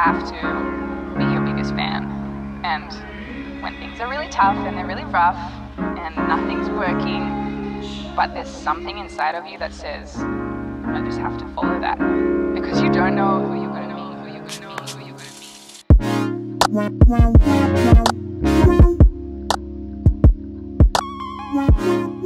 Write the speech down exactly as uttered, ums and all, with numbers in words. have to be your biggest fan. And when things are really tough and they're really rough and nothing's working, but there's something inside of you that says, I just have to follow that. Because you don't know who you're gonna be, who you're gonna be, who you're gonna be.